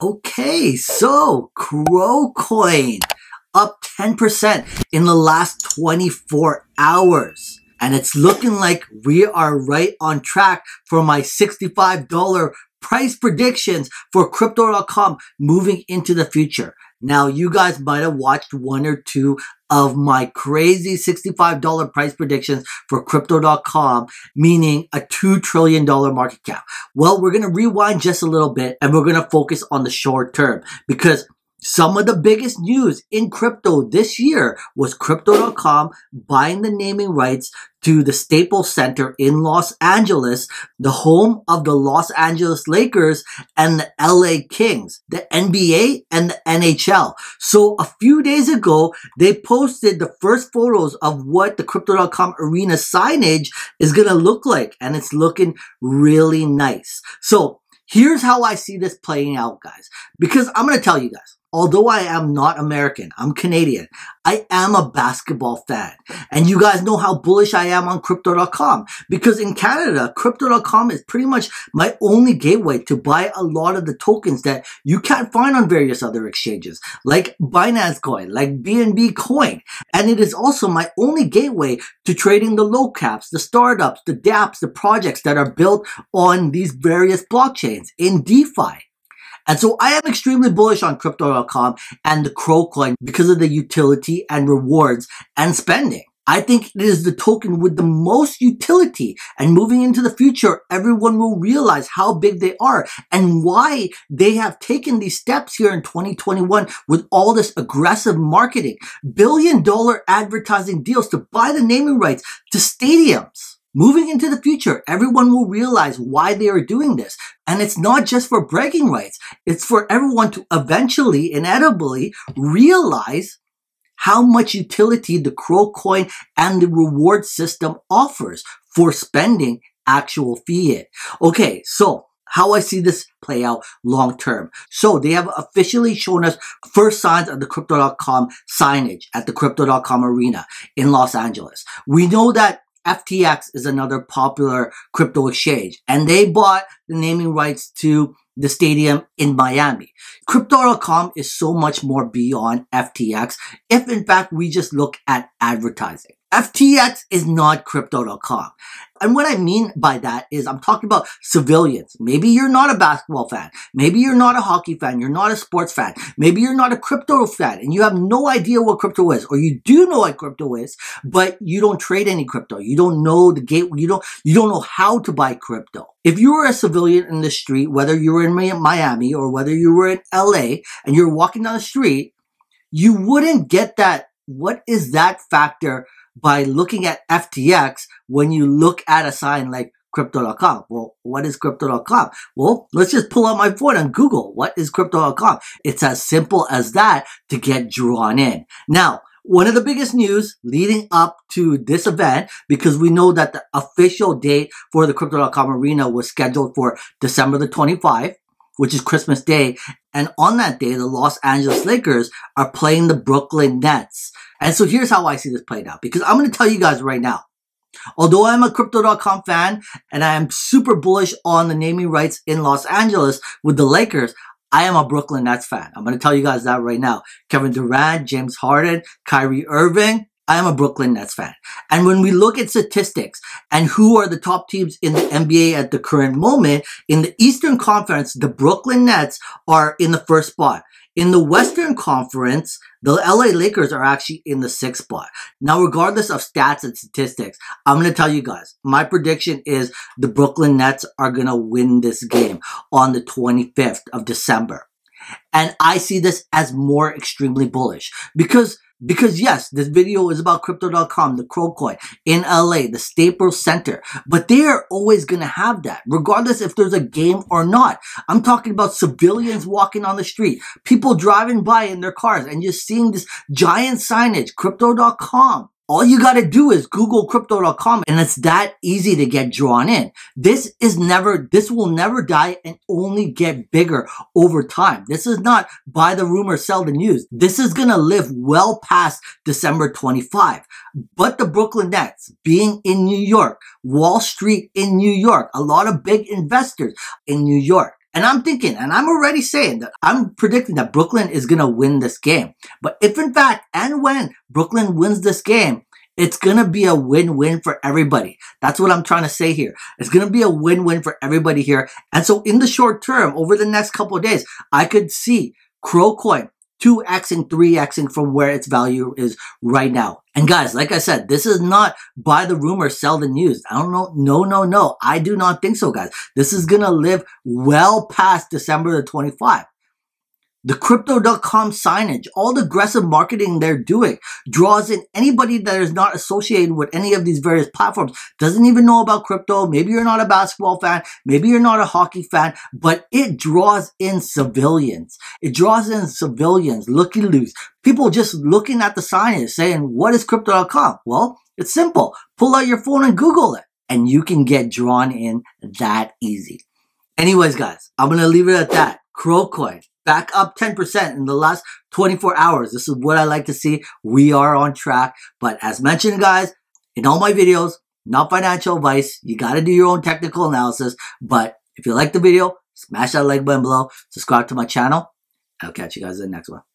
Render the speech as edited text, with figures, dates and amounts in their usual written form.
Okay, so CRO coin up 10% in the last 24 hours. And it's looking like we are right on track for my $65 price predictions for Crypto.com moving into the future. Now, you guys might have watched one or two of my crazy $65 price predictions for Crypto.com, meaning a $2 trillion market cap. Well, we're going to rewind just a little bit and we're going to focus on the short term, because some of the biggest news in crypto this year was Crypto.com buying the naming rights to the Staples Center in Los Angeles, the home of the Los Angeles Lakers and the LA Kings, the NBA and the NHL. So a few days ago, they posted the first photos of what the Crypto.com Arena signage is going to look like, and it's looking really nice. So here's how I see this playing out, guys, because I'm going to tell you guys, although I am not American, I'm Canadian, I am a basketball fan. And you guys know how bullish I am on Crypto.com, because in Canada, Crypto.com is pretty much my only gateway to buy a lot of the tokens that you can't find on various other exchanges, like Binance Coin, like BNB Coin. And it is also my only gateway to trading the low caps, the startups, the dApps, the projects that are built on these various blockchains in DeFi. And so I am extremely bullish on Crypto.com and the CRO coin because of the utility and rewards and spending. I think it is the token with the most utility, and moving into the future, everyone will realize how big they are and why they have taken these steps here in 2021 with all this aggressive marketing, billion-dollar advertising deals to buy the naming rights to stadiums. Moving into the future, everyone will realize why they are doing this. And it's not just for bragging rights. It's for everyone to eventually, inevitably, realize how much utility the CRO coin and the reward system offers for spending actual fiat. Okay, so how I see this play out long term. So they have officially shown us first signs of the Crypto.com signage at the Crypto.com Arena in Los Angeles. We know that FTX is another popular crypto exchange, and they bought the naming rights to the stadium in Miami. Crypto.com is so much more beyond FTX if, in fact, we just look at advertising. FTX is not Crypto.com. And what I mean by that is I'm talking about civilians. Maybe you're not a basketball fan. Maybe you're not a hockey fan. You're not a sports fan. Maybe you're not a crypto fan and you have no idea what crypto is, or you do know what crypto is, but you don't trade any crypto. You don't know the gateway. You don't know how to buy crypto. If you were a civilian in the street, whether you were in Miami or whether you were in LA and you're walking down the street, you wouldn't get that. What is that factor by looking at FTX when you look at a sign like Crypto.com? Well, what is Crypto.com? Well, let's just pull out my phone and Google, what is Crypto.com? It's as simple as that to get drawn in. Now, one of the biggest news leading up to this event, because we know that the official date for the Crypto.com Arena was scheduled for December the 25th, which is Christmas Day. And on that day, the Los Angeles Lakers are playing the Brooklyn Nets. And so here's how I see this played out, because I'm going to tell you guys right now, although I'm a Crypto.com fan and I am super bullish on the naming rights in Los Angeles with the Lakers, I am a Brooklyn Nets fan. I'm going to tell you guys that right now. Kevin Durant, James Harden, Kyrie Irving, I am a Brooklyn Nets fan. And when we look at statistics and who are the top teams in the NBA at the current moment, in the Eastern Conference, the Brooklyn Nets are in the first spot. In the Western Conference, the LA Lakers are actually in the sixth spot. Now, regardless of stats and statistics, I'm going to tell you guys, my prediction is the Brooklyn Nets are going to win this game on the 25th of December. And I see this as more extremely bullish because yes, this video is about Crypto.com, the CRO coin in LA, the Staples Center, but they are always going to have that regardless if there's a game or not. I'm talking about civilians walking on the street, people driving by in their cars and just seeing this giant signage, Crypto.com. All you got to do is Google Crypto.com and it's that easy to get drawn in. This will never die and only get bigger over time. This is not buy the rumor, sell the news. This is going to live well past December 25. But the Brooklyn Nets being in New York, Wall Street in New York, a lot of big investors in New York. And I'm thinking, and I'm already saying that I'm predicting that Brooklyn is going to win this game. But if in fact and when Brooklyn wins this game, it's going to be a win-win for everybody. That's what I'm trying to say here. It's going to be a win-win for everybody here. And so in the short term, over the next couple of days, I could see CRO coin 2xing, 3xing from where its value is right now. And guys, like I said, this is not buy the rumor, sell the news. I don't know. No. I do not think so, guys. This is going to live well past December the 25th. The Crypto.com signage, all the aggressive marketing they're doing, draws in anybody that is not associated with any of these various platforms, doesn't even know about crypto. Maybe you're not a basketball fan. Maybe you're not a hockey fan, but it draws in civilians. It draws in civilians, looky-loos, people just looking at the signage saying, what is Crypto.com? Well, it's simple. Pull out your phone and Google it, and you can get drawn in that easy. Anyways, guys, I'm going to leave it at that. CRO coin. Back up 10% in the last 24 hours. This is what I like to see. We are on track. But as mentioned, guys, in all my videos, not financial advice. You got to do your own technical analysis. But if you like the video, smash that like button below. Subscribe to my channel. I'll catch you guys in the next one.